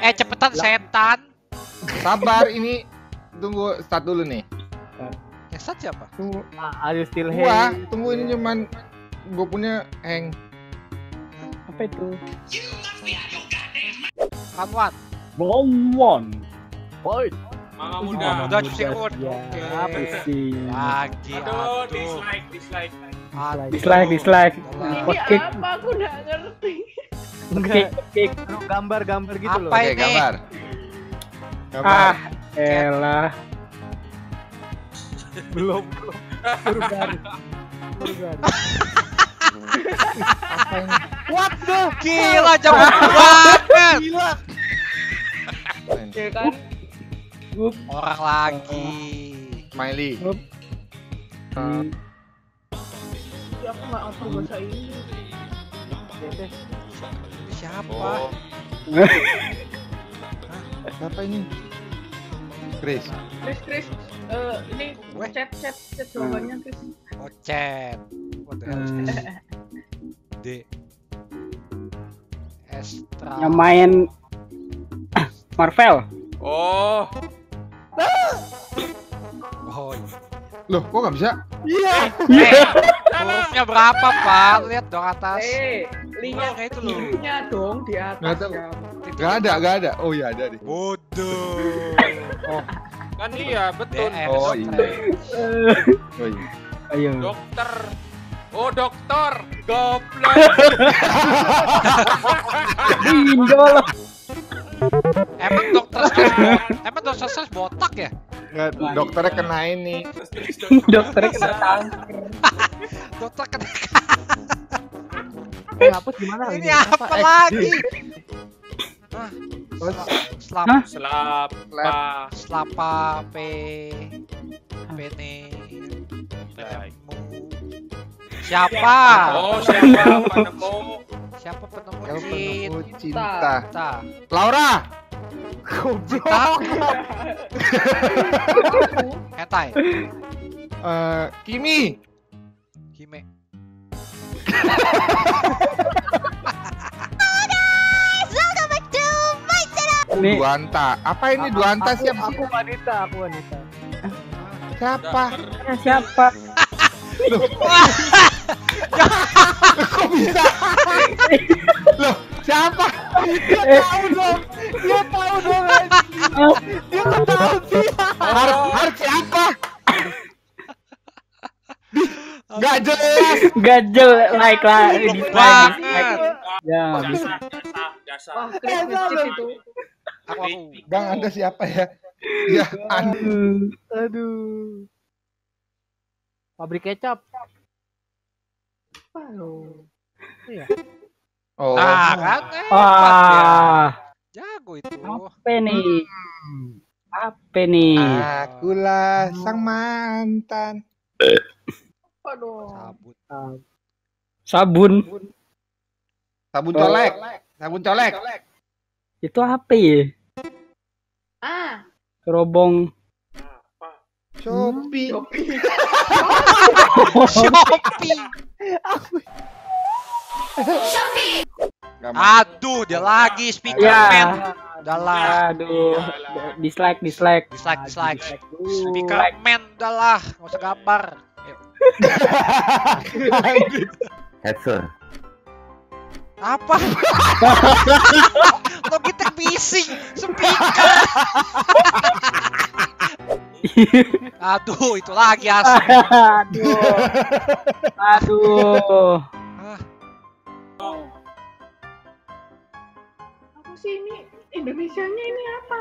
cepetan setan. Sabar, ini tunggu start dulu nih. Ya start siapa? Tunggu. Are you still hang? Wah, tunggu ini cuman gue punya hang. Apa itu? Kamwan. Bomon. Point. Mama muda. Mama muda. Oke. Pusing. Lagi. Aduh, dislike. Dislike. Ini apa? Aku nggak ngerti. Oke. Gambar-gambar gitu loh. Apa ini? Gambar. Ah, elah. Belum. Huruf garis. Apa ini? What the? Gila, jauh banget. Gila. Oke kan? Gup. Orang lagi. Smiley. Gup. Ya, aku nggak ngerti bahasa ini. Siapa? Siapa ini? Chris. Ini chat jawabannya Chris. Oh, chat. D. Estra. Yang main Marvel. Oh. Oh. Loh, kok nggak bisa? Iya. Hurufnya berapa, Pak? Lihat dong atas. Lihat kayak itu loh. Hurufnya dong di atas. Gak ada. Oh iya ada deh. Bodoh. Oh. Kan iya, betul. Oh iya. Ayo. Dokter. Oh dokter. Goblok. Indol. Emang dokter botak ya? Nggak, dokternya kena ini. Dokternya kena kanker. Dokter kena kanker. Ngapus gimana? Ini apa lagi? Ah, Selapa. Siapa? Oh, siapa penemu cinta. Laura. Goblok. Etai. Kimi. Duanta. Apa ini Duanta siapa? Aku wanita. Siapa? Loh. Kok bisa? Loh, siapa? Dia tahu dong. Dia tahu sih. Harus siapa? Gak jelas. Like. Ya, bisa. Wah, krisis itu. Aku. Bang, Anda siapa ya? Ya, aduh. Pabrik kecap. Halo. Iya. Oh. Ah, kan. Ah. Jago itu. Apa nih? Akulah sang mantan. Aduh. Sabun colek. Sabun colek. Itu apa ya? Kerobong. Shopee. Aduh, dia lagi Speakerman. Dalah. Aduh. Dislike. Speakerman dalah, enggak usah gambar. Headset. Apa? Logitech bising, speaker. Aduh, itu lagi asli. Aduh. Aku sih ini Indonesianya ini apa?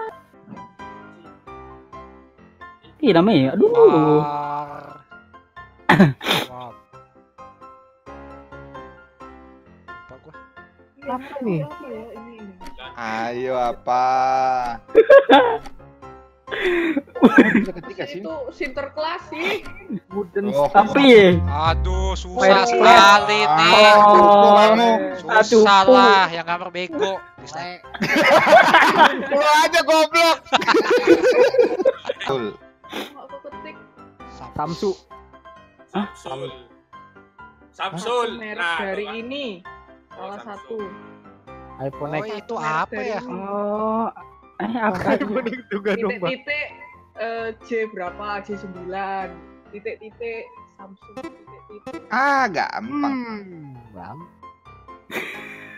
Ih, namanya aduh. Apa nih? Ayo apa? Itu sinterklas sih. Wooden tapi. Aduh, susah sekali nih. Susah lah, yang gambar bego. Lu aja goblok. Betul. Aku ketik Samsul. Merek dari ini. Salah satu. iPhone X. Oh, itu apa ya? Oh, apa? iPhone X juga dong, Bang. Titik-titik C berapa? C9. Titik-titik Samsung titik-titik. Ah, gampang. Bang.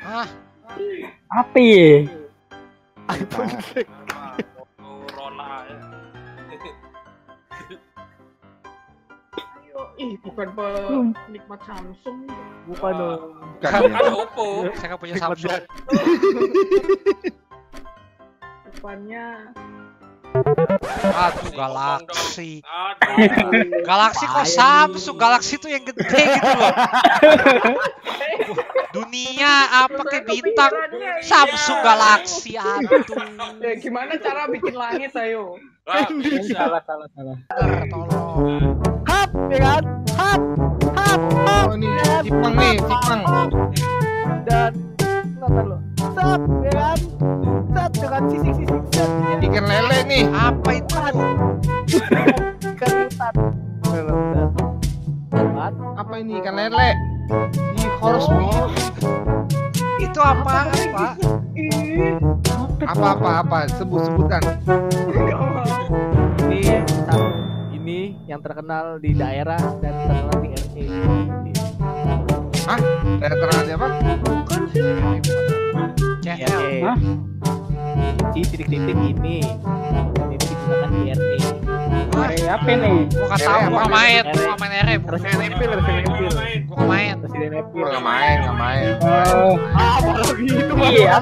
Ah. Apa ya? iPhone X. Motorola ya. Ih, bukan penikmat Samsung. Bukan dong. Bukan Oppo. Saya punya Samsung. Depannya aduh, Galaxy. Aduh. Galaxy kok Samsung? Galaxy tuh yang gede gitu loh. Dunia apa kayak bintang? Samsung Galaxy aduh. Ya, gimana cara bikin langit ayo? Salah. Tolong. Hap, ya kan? Hap. Oh, ini Cipang nih, Cipang. Dan ntar lo. Sap, ya kan? Sat dengan sisik-sisik. Ikan lele nih. Apa itu? Ikan hutan. Apa ini ikan lele? Di horse ball. Itu apa? Apa? Sebut-sebutan. Ini yang terkenal di daerah dan terkenal di RC. Hah? Daerah terkenal di apa? Bukan sih. CL. Hah? Di titik-titik ini. Titik digunakan di RC. RC apa nih? Gua enggak tahu, gua main. Gua main RC. Gua main. Apa lagi itu? Iya,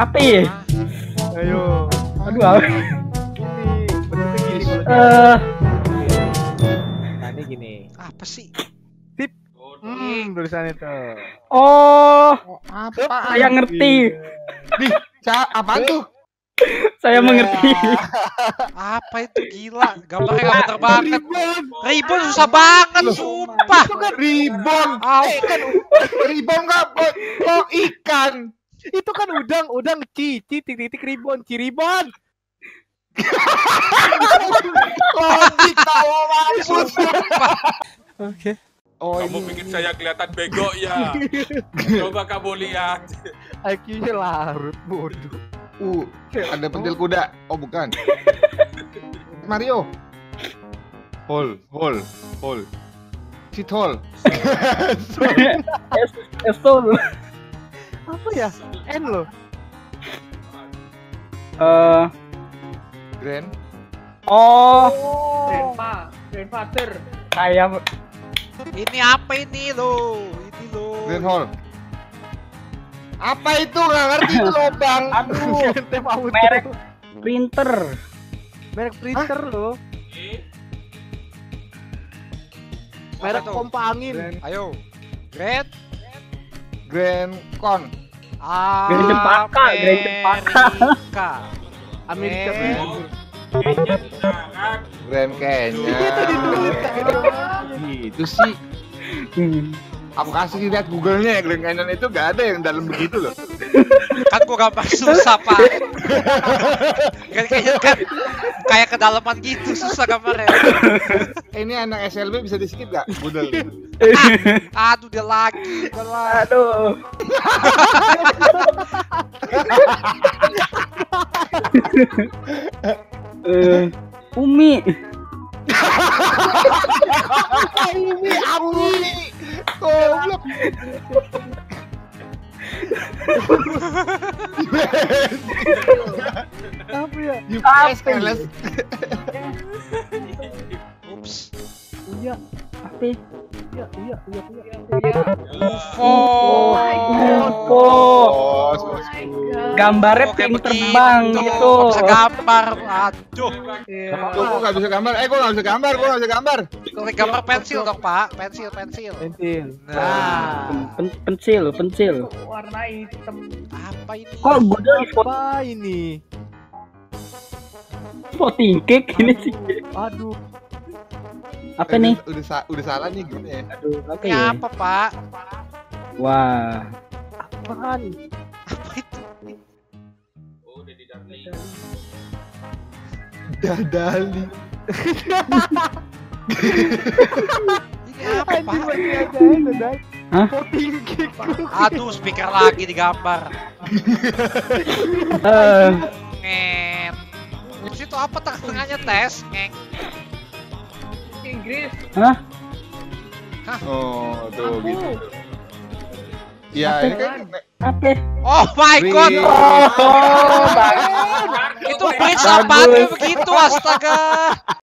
apa ya? Ayo. Aduh, apa? Tadi gini. Apa sih? Tip. Tulisannya tuh. Oh. Apa? Saya ngerti. Nih, apaan tuh? Saya mengerti. Apa itu gila? Gambarnya enggak bener banget. Ribbon susah banget, sumpah. Itu kan ribbon. Ikan. Ribbon enggak? Oh, ikan. Itu kan udang titik-titik ribbon, ciribon. Oke. Oh, kamu bikin saya kelihatan bego ya. Coba kamu lihat. IQ-nya larut bodoh. Ada pentil kuda. Oh, bukan. Mario. Hole. Citol. Esol. Apa ya? N loh. Grand. Oh. Grandfather. Kayak ini apa ini lo? Ini lo. Grand Hall. Apa itu? Enggak ngerti itu lubang. Aduh. Merek printer. Merek printer lo. Merek pompa angin. Ayo. Grand Con. Ah. Grand Jepaka. Amerika Timur. Grand Canyon. Itu sih. Aku kasih lihat Google-nya ya, Grand Canyon itu gak ada yang dalam begitu loh. Kan gua gampang susah, Pak. Grand Canyon kan kayak kedalaman gitu, susah gambarnya. Ini anak SLB bisa di-skip gak? Budel. Aduh, dia lagi. Aduh. Umi. Goblok. Apa ya? UPS kelas. Ups. Iya, apa? Iya. UFO. Gambarnya tim terbang gitu. Bisa gambar. Aduh. Gua enggak bisa gambar. Gua enggak bisa gambar. Kalau gambar pensil dong, Pak. Pensil. Nah, pensil. Warna hitam. Apa ini? Kok bodoh apa ini? Voting cake ini sih. Aduh. Apa nih? Udah salah nih gini ya. Aduh, apa ya? Apa, Pak? Wah. Apaan? Apa itu? Oh, udah didadali. Dadali. Ini apa, Pak? Hah? Aduh, speaker lagi digambar. Ngek. Di situ apa tengah-tengahnya tes? Ngek. Inggris. Hah? Hah? Oh, tuh aku gitu. Ya, ini kan apa? Oh my god. Oh, itu bridge apaan begitu, astaga.